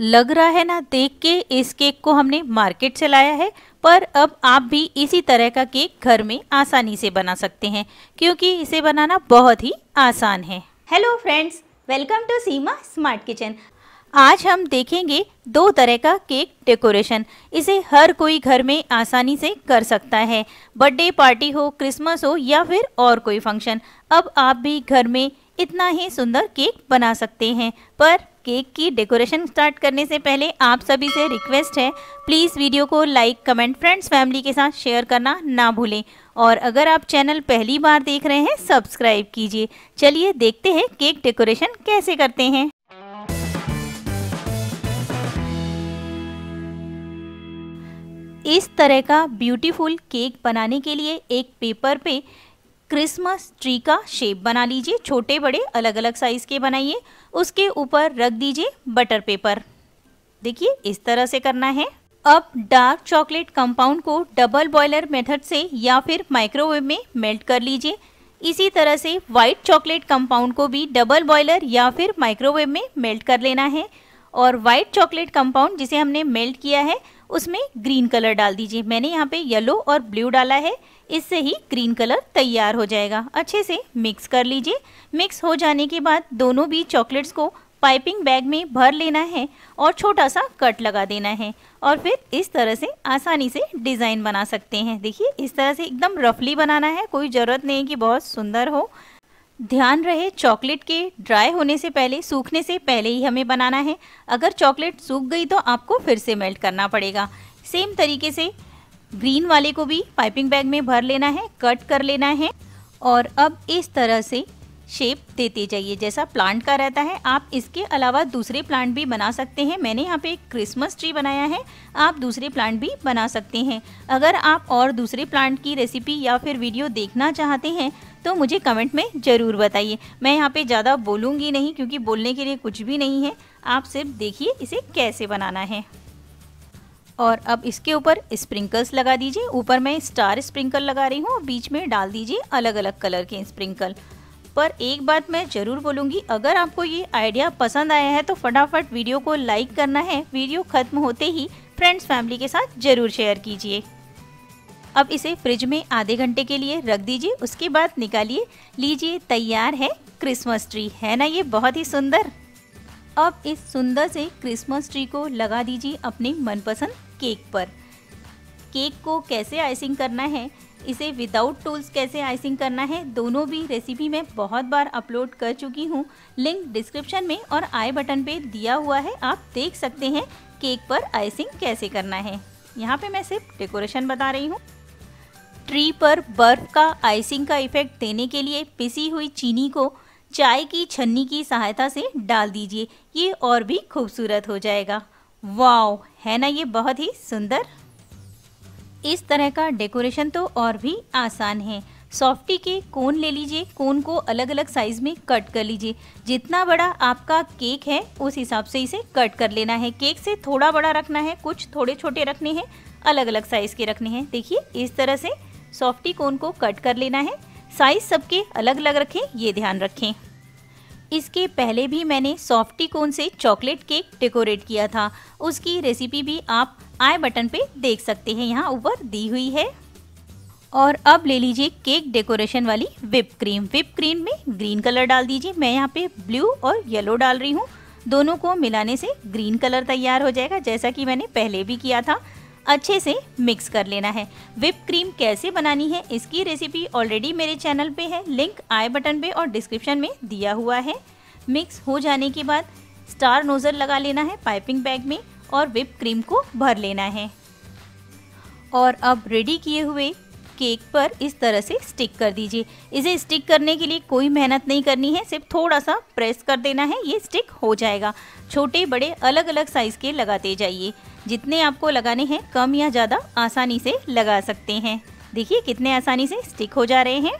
लग रहा है ना देख के इस केक को हमने मार्केट से लाया है, पर अब आप भी इसी तरह का केक घर में आसानी से बना सकते हैं क्योंकि इसे बनाना बहुत ही आसान है। Hello friends, welcome to Seema smart kitchen. आज हम देखेंगे दो तरह का केक डेकोरेशन। इसे हर कोई घर में आसानी से कर सकता है, बर्थडे पार्टी हो, क्रिसमस हो या फिर और कोई फंक्शन। अब आप भी घर में इतना ही सुंदर केक बना सकते हैं। पर केक की डेकोरेशन स्टार्ट करने से पहले आप सभी से रिक्वेस्ट है, प्लीज़ वीडियो को लाइक, कमेंट, फ्रेंड्स फैमिली के साथ शेयर करना ना भूलें और अगर आप चैनल पहली बार देख रहे हैं सब्सक्राइब कीजिए। चलिए देखते हैं केक डेकोरेशन कैसे करते हैं। इस तरह का ब्यूटीफुल केक बनाने के लिए एक पेपर पे क्रिसमस ट्री का शेप बना लीजिए। छोटे बड़े अलग अलग साइज़ के बनाइए। उसके ऊपर रख दीजिए बटर पेपर। देखिए इस तरह से करना है। अब डार्क चॉकलेट कंपाउंड को डबल बॉयलर मेथड से या फिर माइक्रोवेव में मेल्ट कर लीजिए। इसी तरह से वाइट चॉकलेट कंपाउंड को भी डबल बॉयलर या फिर माइक्रोवेव में मेल्ट कर लेना है। और वाइट चॉकलेट कंपाउंड जिसे हमने मेल्ट किया है उसमें ग्रीन कलर डाल दीजिए। मैंने यहाँ पे येलो और ब्लू डाला है, इससे ही ग्रीन कलर तैयार हो जाएगा। अच्छे से मिक्स कर लीजिए। मिक्स हो जाने के बाद दोनों भी चॉकलेट्स को पाइपिंग बैग में भर लेना है और छोटा सा कट लगा देना है और फिर इस तरह से आसानी से डिज़ाइन बना सकते हैं। देखिए इस तरह से एकदम रफली बनाना है, कोई ज़रूरत नहीं कि बहुत सुंदर हो। ध्यान रहे चॉकलेट के ड्राई होने से पहले, सूखने से पहले ही हमें बनाना है। अगर चॉकलेट सूख गई तो आपको फिर से मेल्ट करना पड़ेगा। सेम तरीके से ग्रीन वाले को भी पाइपिंग बैग में भर लेना है, कट कर लेना है और अब इस तरह से शेप देते जाइए। जैसा प्लांट का रहता है आप इसके अलावा दूसरे प्लांट भी बना सकते हैं। मैंने यहाँ पे एक क्रिसमस ट्री बनाया है, आप दूसरे प्लांट भी बना सकते हैं। अगर आप और दूसरे प्लांट की रेसिपी या फिर वीडियो देखना चाहते हैं तो मुझे कमेंट में ज़रूर बताइए। मैं यहाँ पे ज़्यादा बोलूँगी नहीं क्योंकि बोलने के लिए कुछ भी नहीं है। आप सिर्फ देखिए इसे कैसे बनाना है। और अब इसके ऊपर स्प्रिंकल्स लगा दीजिए। ऊपर मैं स्टार स्प्रिंकल लगा रही हूँ और बीच में डाल दीजिए अलग अलग कलर के स्प्रिंकल। पर एक बात मैं ज़रूर बोलूँगी, अगर आपको ये आइडिया पसंद आया है तो फटाफट वीडियो को लाइक करना है। वीडियो ख़त्म होते ही फ्रेंड्स फैमिली के साथ ज़रूर शेयर कीजिए। अब इसे फ्रिज में आधे घंटे के लिए रख दीजिए। उसके बाद निकालिए, लीजिए तैयार है क्रिसमस ट्री। है ना ये बहुत ही सुंदर। अब इस सुंदर से क्रिसमस ट्री को लगा दीजिए अपने मनपसंद केक पर। केक को कैसे आइसिंग करना है, इसे विदाउट टूल्स कैसे आइसिंग करना है, दोनों भी रेसिपी मैं बहुत बार अपलोड कर चुकी हूँ। लिंक डिस्क्रिप्शन में और आई बटन पे दिया हुआ है, आप देख सकते हैं केक पर आइसिंग कैसे करना है। यहाँ पे मैं सिर्फ डेकोरेशन बता रही हूँ। ट्री पर बर्फ का आइसिंग का इफेक्ट देने के लिए पिसी हुई चीनी को चाय की छन्नी की सहायता से डाल दीजिए। ये और भी खूबसूरत हो जाएगा। वाओ, है ना ये बहुत ही सुंदर। इस तरह का डेकोरेशन तो और भी आसान है। सॉफ्टी के कोन ले लीजिए, कोन को अलग अलग साइज़ में कट कर लीजिए। जितना बड़ा आपका केक है उस हिसाब से इसे कट कर लेना है। केक से थोड़ा बड़ा रखना है, कुछ थोड़े छोटे रखने हैं, अलग अलग साइज़ के रखने हैं। देखिए इस तरह से सॉफ्टी कोन को कट कर लेना है। साइज सबके अलग अलग रखें, ये ध्यान रखें। इसके पहले भी मैंने सॉफ्टी कोन से चॉकलेट केक डेकोरेट किया था, उसकी रेसिपी भी आप आई बटन पे देख सकते हैं, यहाँ ऊपर दी हुई है। और अब ले लीजिए केक डेकोरेशन वाली व्हिप क्रीम। व्हिप क्रीम में ग्रीन कलर डाल दीजिए। मैं यहाँ पे ब्लू और येलो डाल रही हूँ। दोनों को मिलाने से ग्रीन कलर तैयार हो जाएगा, जैसा कि मैंने पहले भी किया था। अच्छे से मिक्स कर लेना है। व्हिप क्रीम कैसे बनानी है इसकी रेसिपी ऑलरेडी मेरे चैनल पे है, लिंक आई बटन पे और डिस्क्रिप्शन में दिया हुआ है। मिक्स हो जाने के बाद स्टार नोजल लगा लेना है पाइपिंग बैग में और व्हिप क्रीम को भर लेना है। और अब रेडी किए हुए केक पर इस तरह से स्टिक कर दीजिए। इसे स्टिक करने के लिए कोई मेहनत नहीं करनी है, सिर्फ थोड़ा सा प्रेस कर देना है, ये स्टिक हो जाएगा। छोटे बड़े अलग अलग साइज़ के लगाते जाइए। जितने आपको लगाने हैं कम या ज़्यादा आसानी से लगा सकते हैं। देखिए कितने आसानी से स्टिक हो जा रहे हैं।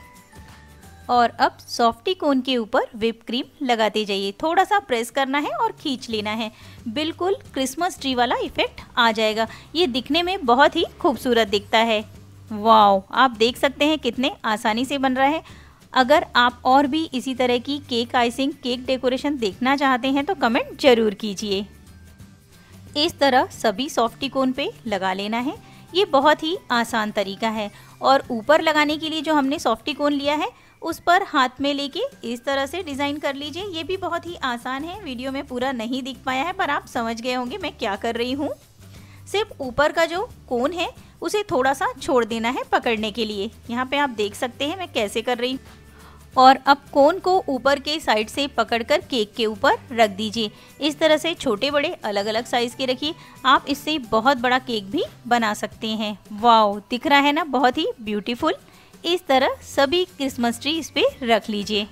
और अब सॉफ्टी कोन के ऊपर व्हिप क्रीम लगाते जाइए। थोड़ा सा प्रेस करना है और खींच लेना है। बिल्कुल क्रिसमस ट्री वाला इफ़ेक्ट आ जाएगा। ये दिखने में बहुत ही खूबसूरत दिखता है। वाओ, आप देख सकते हैं कितने आसानी से बन रहा है। अगर आप और भी इसी तरह की केक आइसिंग, केक डेकोरेशन देखना चाहते हैं तो कमेंट ज़रूर कीजिए। इस तरह सभी सॉफ्टिकोन पे लगा लेना है। ये बहुत ही आसान तरीका है। और ऊपर लगाने के लिए जो हमने सॉफ्टिकोन लिया है उस पर हाथ में लेके इस तरह से डिज़ाइन कर लीजिए। ये भी बहुत ही आसान है। वीडियो में पूरा नहीं दिख पाया है पर आप समझ गए होंगे मैं क्या कर रही हूँ। सिर्फ ऊपर का जो कोन है उसे थोड़ा सा छोड़ देना है पकड़ने के लिए। यहाँ पे आप देख सकते हैं मैं कैसे कर रही हूँ। और अब कोन को ऊपर के साइड से पकड़कर केक के ऊपर रख दीजिए। इस तरह से छोटे बड़े अलग अलग साइज़ के रखिए। आप इससे बहुत बड़ा केक भी बना सकते हैं। वाओ, दिख रहा है ना बहुत ही ब्यूटीफुल। इस तरह सभी क्रिसमस ट्री इस पे रख लीजिए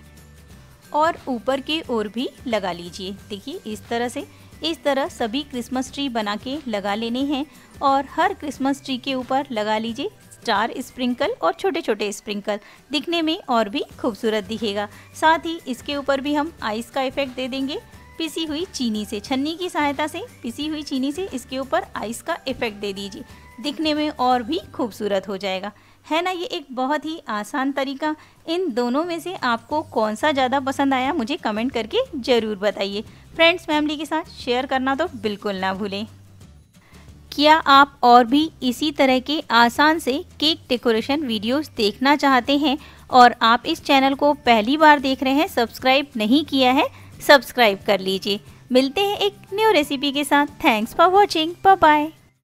और ऊपर की ओर भी लगा लीजिए। देखिए इस तरह से इस तरह सभी क्रिसमस ट्री बना के लगा लेने हैं। और हर क्रिसमस ट्री के ऊपर लगा लीजिए स्टार स्प्रिंकल और छोटे छोटे स्प्रिंकल, दिखने में और भी खूबसूरत दिखेगा। साथ ही इसके ऊपर भी हम आइस का इफेक्ट दे देंगे पिसी हुई चीनी से। छन्नी की सहायता से पिसी हुई चीनी से इसके ऊपर आइस का इफेक्ट दे दीजिए, दिखने में और भी खूबसूरत हो जाएगा। है ना, ये एक बहुत ही आसान तरीका। इन दोनों में से आपको कौन सा ज़्यादा पसंद आया मुझे कमेंट करके ज़रूर बताइए। फ्रेंड्स फैमिली के साथ शेयर करना तो बिल्कुल ना भूलें। क्या आप और भी इसी तरह के आसान से केक डेकोरेशन वीडियोस देखना चाहते हैं और आप इस चैनल को पहली बार देख रहे हैं, सब्सक्राइब नहीं किया है, सब्सक्राइब कर लीजिए। मिलते हैं एक न्यू रेसिपी के साथ। Thanks for watching, bye bye.